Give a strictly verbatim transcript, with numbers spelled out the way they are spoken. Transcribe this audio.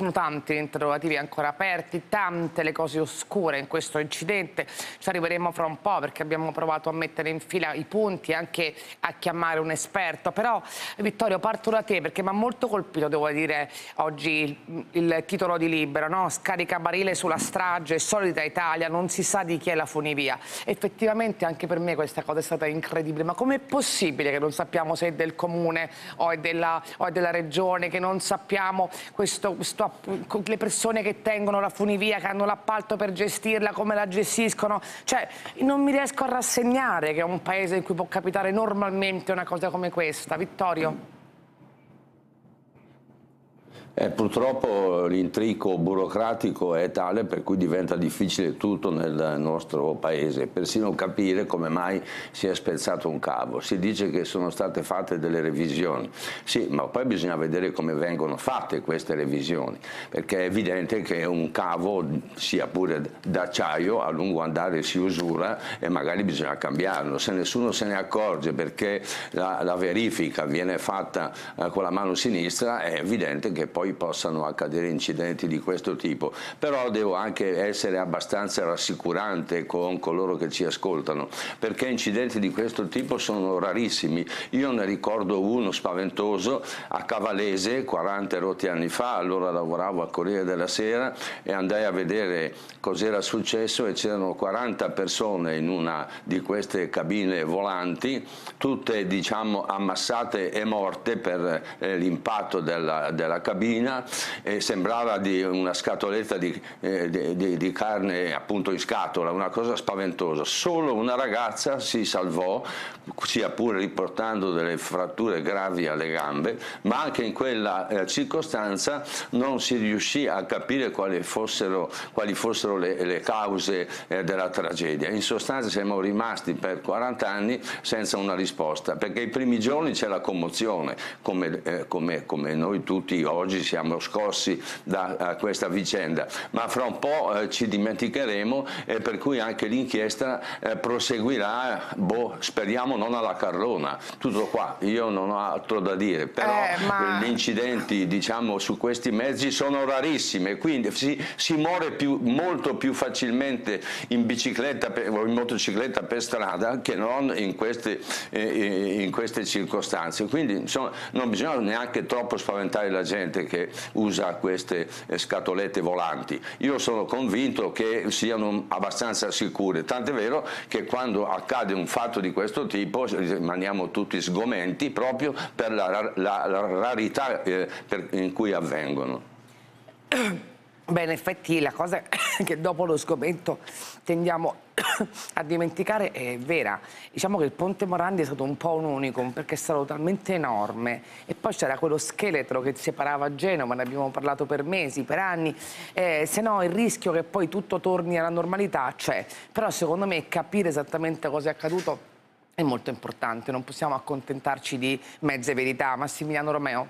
sono tanti gli interrogativi ancora aperti, tante le cose oscure in questo incidente. Ci arriveremo fra un po' perché abbiamo provato a mettere in fila i punti, anche a chiamare un esperto. Però Vittorio, parto da te perché mi ha molto colpito, devo dire, oggi il, il titolo di Libero, no? Scaricabarile sulla strage, solita Italia, non si sa di chi è la funivia. Effettivamente anche per me questa cosa è stata incredibile, ma com'è possibile che non sappiamo se è del comune o è della, o è della regione, che non sappiamo questo, questo, le persone che tengono la funivia, che hanno l'appalto per gestirla, come la gestiscono? Cioè non mi riesco a rassegnare che è un paese in cui può capitare normalmente una cosa come questa. Vittorio? Eh, purtroppo l'intrico burocratico è tale per cui diventa difficile tutto nel nostro paese, persino capire come mai si è spezzato un cavo. Si dice che sono state fatte delle revisioni, sì, ma poi bisogna vedere come vengono fatte queste revisioni, perché è evidente che un cavo, sia pure d'acciaio, a lungo andare si usura e magari bisogna cambiarlo. Se nessuno se ne accorge perché la, la verifica viene fatta eh, con la mano sinistra, è evidente che poi poi possano accadere incidenti di questo tipo. Però devo anche essere abbastanza rassicurante con coloro che ci ascoltano, perché incidenti di questo tipo sono rarissimi. Io ne ricordo uno spaventoso a Cavalese quaranta rotti anni fa. Allora lavoravo al Corriere della Sera e andai a vedere cos'era successo e c'erano quaranta persone in una di queste cabine volanti, tutte diciamo ammassate e morte per eh, l'impatto della, della cabina. E sembrava di una scatoletta di, eh, di, di carne appunto in scatola, una cosa spaventosa. Solo una ragazza si salvò, sia pure riportando delle fratture gravi alle gambe, ma anche in quella eh, circostanza non si riuscì a capire quali fossero, quali fossero le, le cause eh, della tragedia. In sostanza siamo rimasti per quaranta anni senza una risposta, perché i primi giorni c'è la commozione, come, eh, come, come noi tutti oggi siamo scossi da questa vicenda, ma fra un po' eh, ci dimenticheremo, e per cui anche l'inchiesta eh, proseguirà, boh, speriamo non alla Carlona. Tutto qua, io non ho altro da dire, però eh, ma... gli incidenti diciamo su questi mezzi sono rarissimi, quindi si, si muore più, molto più facilmente in bicicletta per, o in motocicletta per strada che non in queste, eh, in queste circostanze, quindi insomma, non bisogna neanche troppo spaventare la gente che usa queste scatolette volanti. Io sono convinto che siano abbastanza sicure, tant'è vero che quando accade un fatto di questo tipo rimaniamo tutti sgomenti proprio per la, la, la rarità eh, per, in cui avvengono. Beh, in effetti la cosa che dopo lo sgomento tendiamo a dimenticare è vera. Diciamo che il Ponte Morandi è stato un po' un unicum perché è stato talmente enorme, e poi c'era quello scheletro che separava Genova, ne abbiamo parlato per mesi, per anni, eh, se no il rischio che poi tutto torni alla normalità c'è. Però secondo me capire esattamente cosa è accaduto è molto importante, non possiamo accontentarci di mezze verità. Massimiliano Romeo?